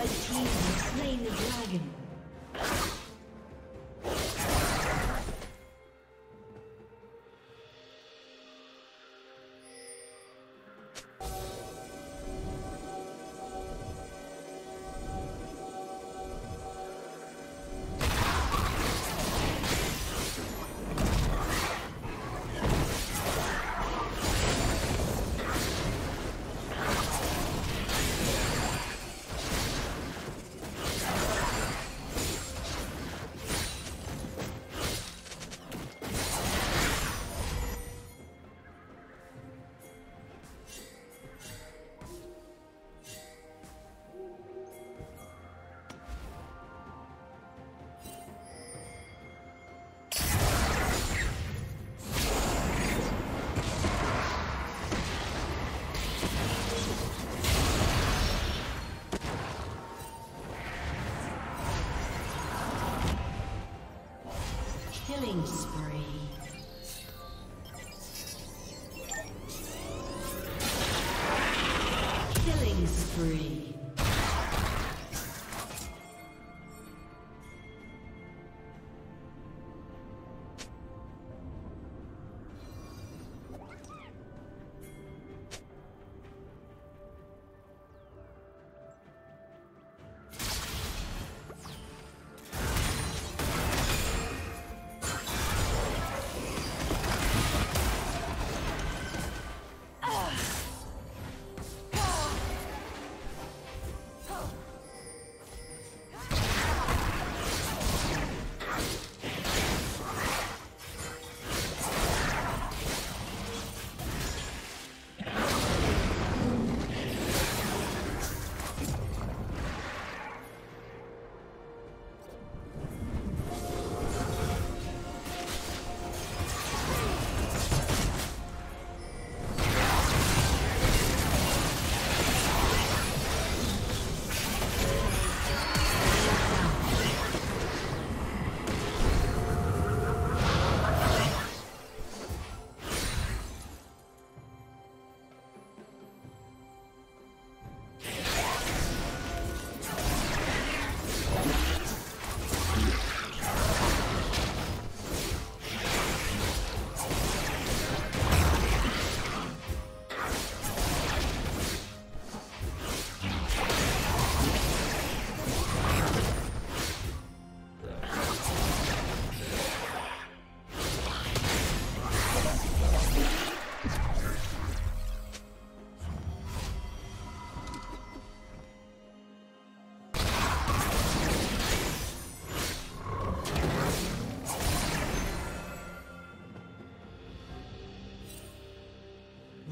Red team has slain the dragon.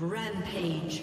Rampage.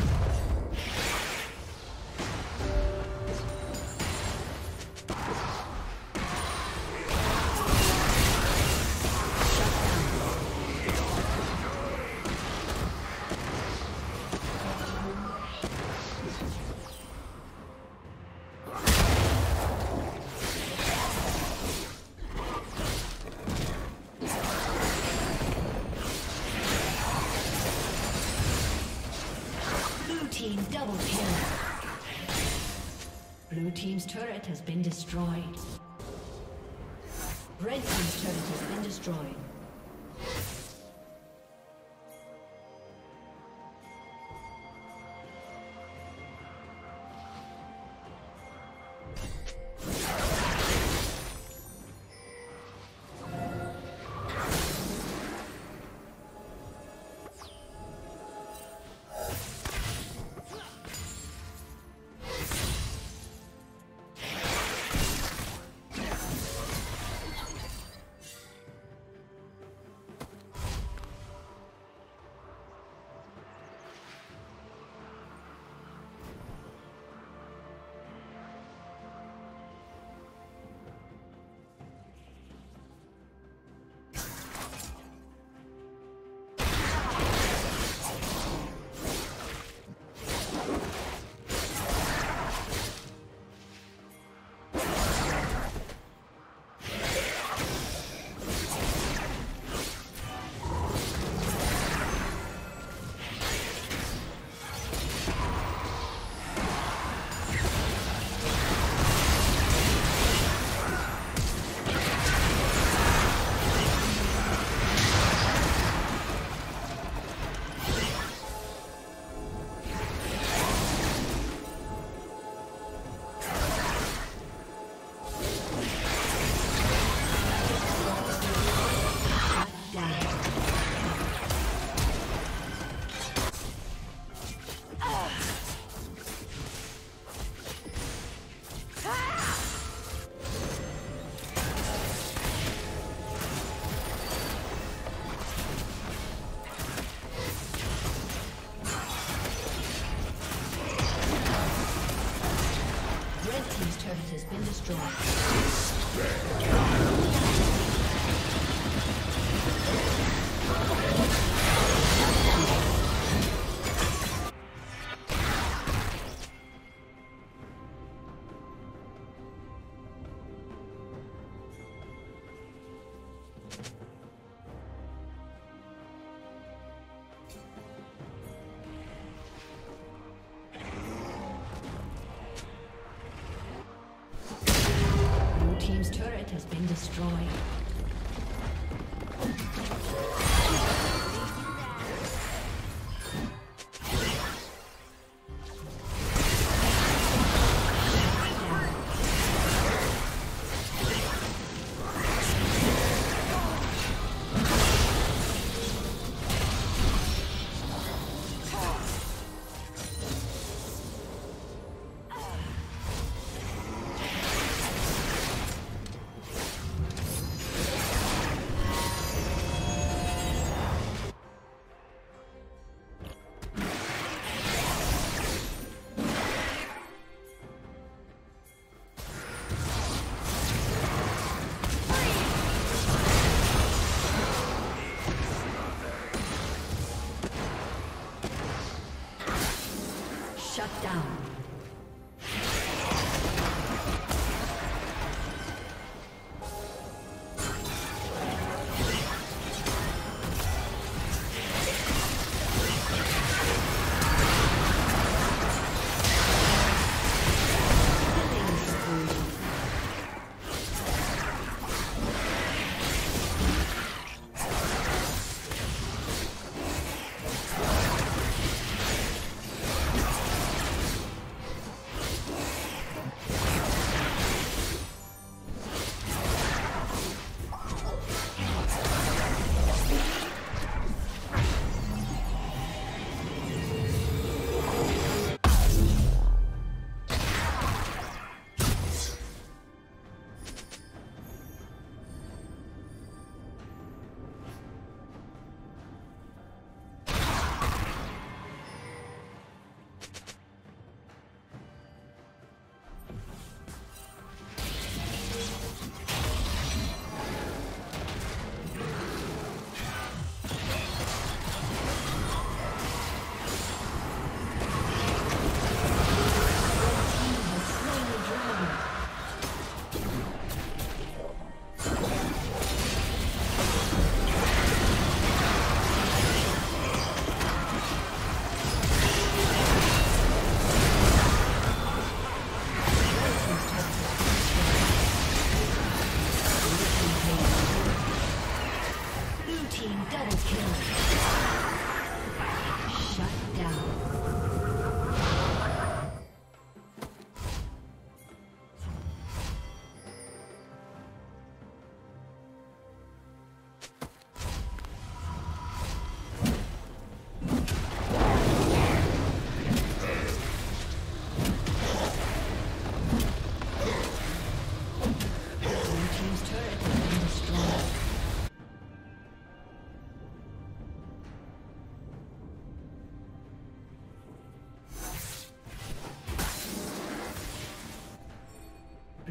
Double kill. Blue team's turret has been destroyed. Red team's turret has been destroyed. Has been destroyed.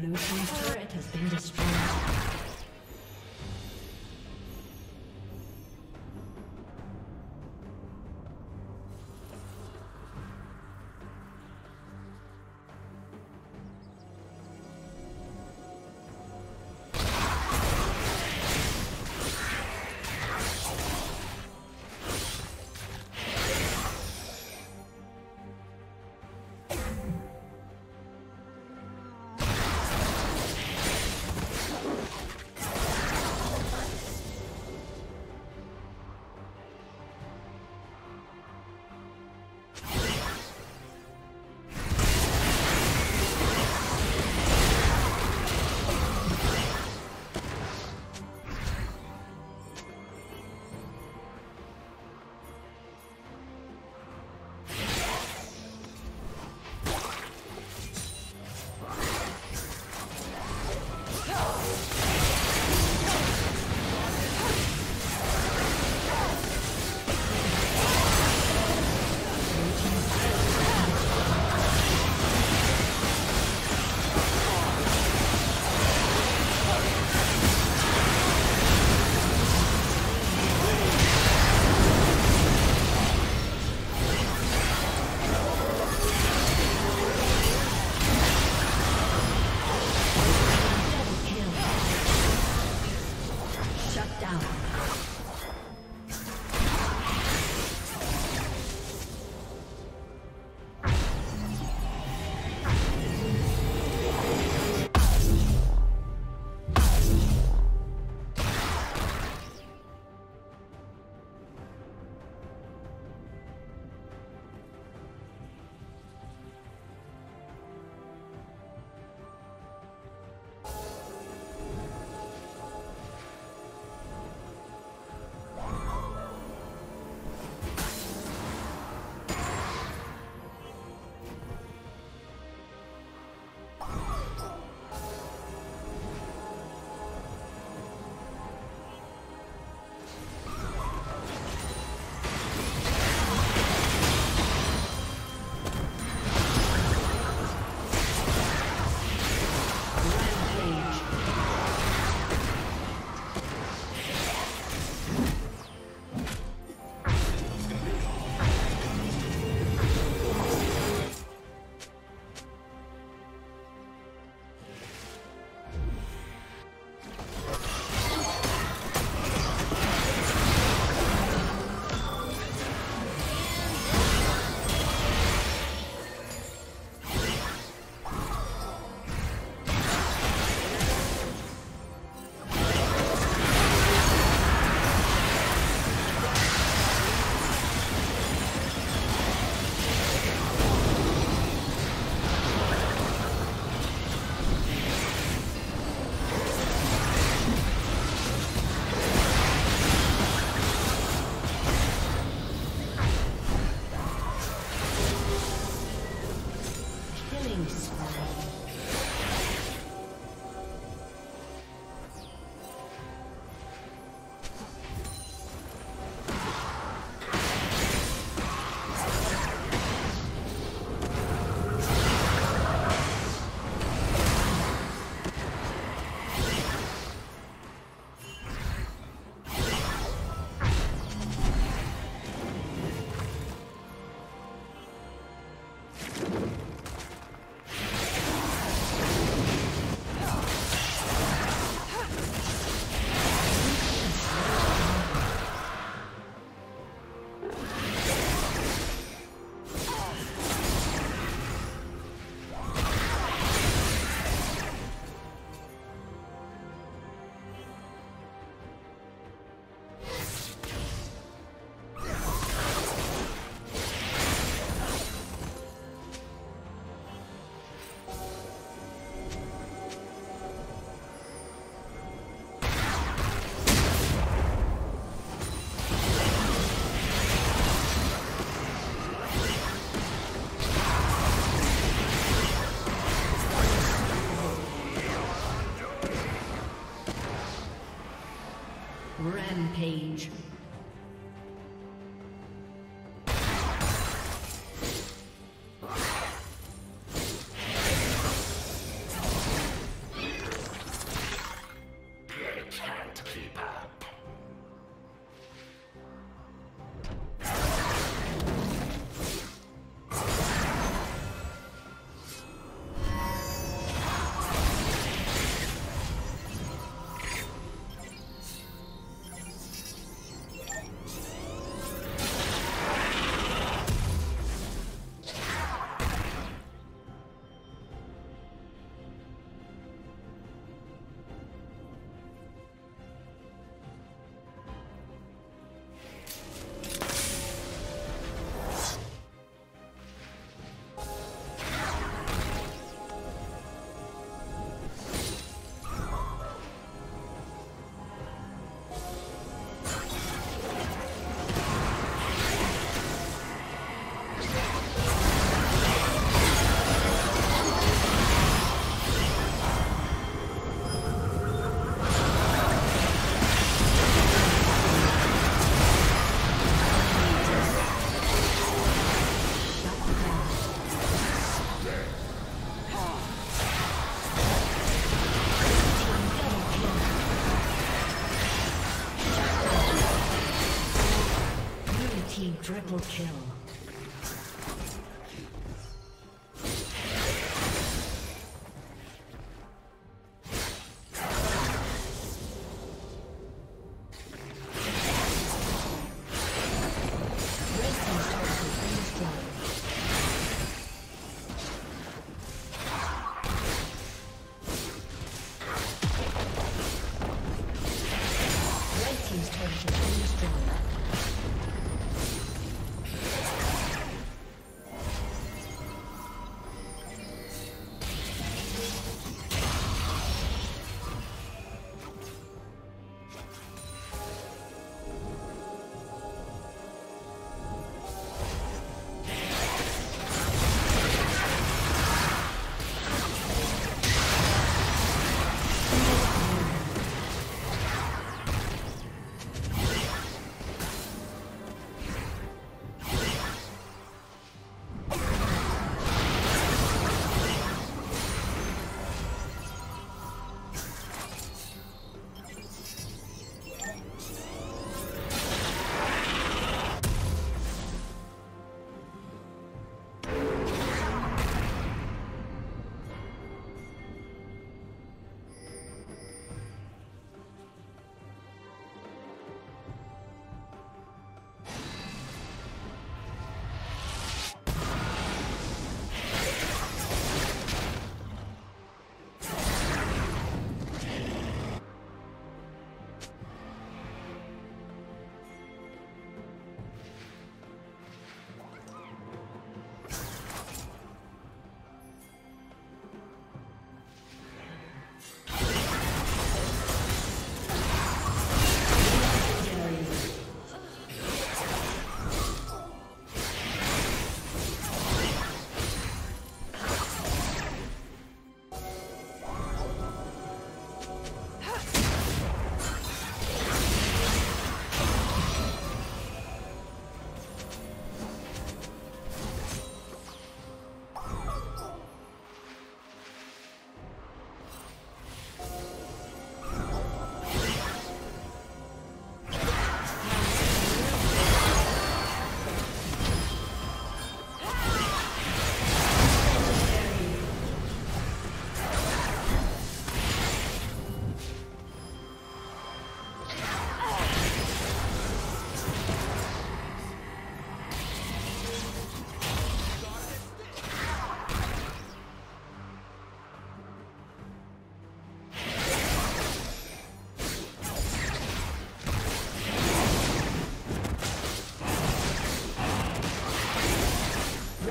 Blue team's turret has been destroyed.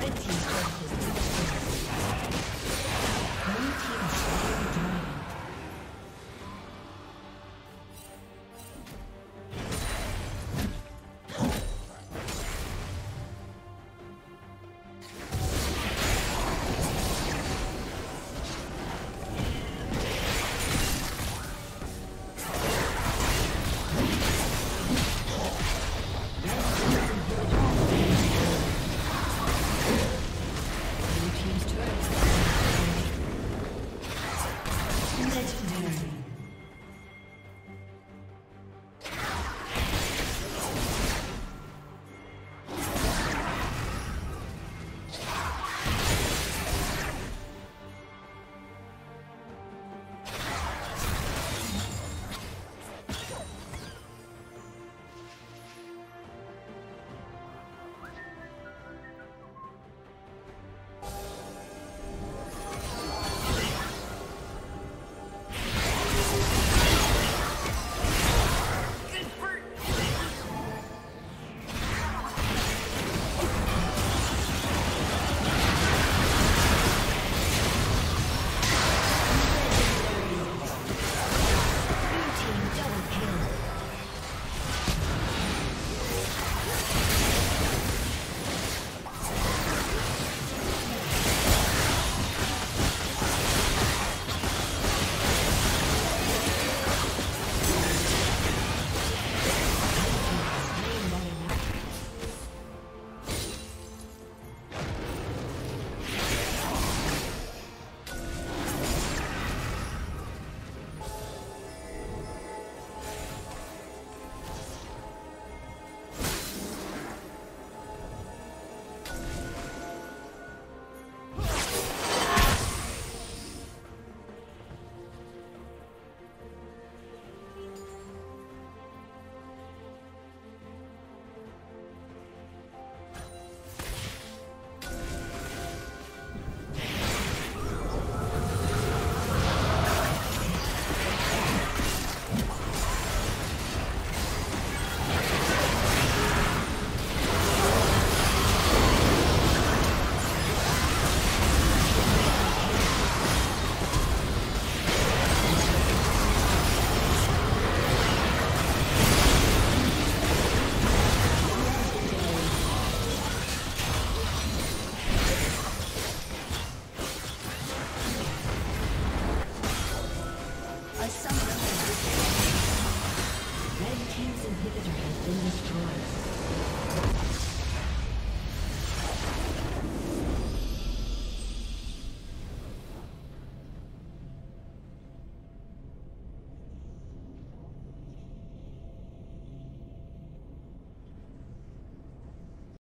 Red team's turret has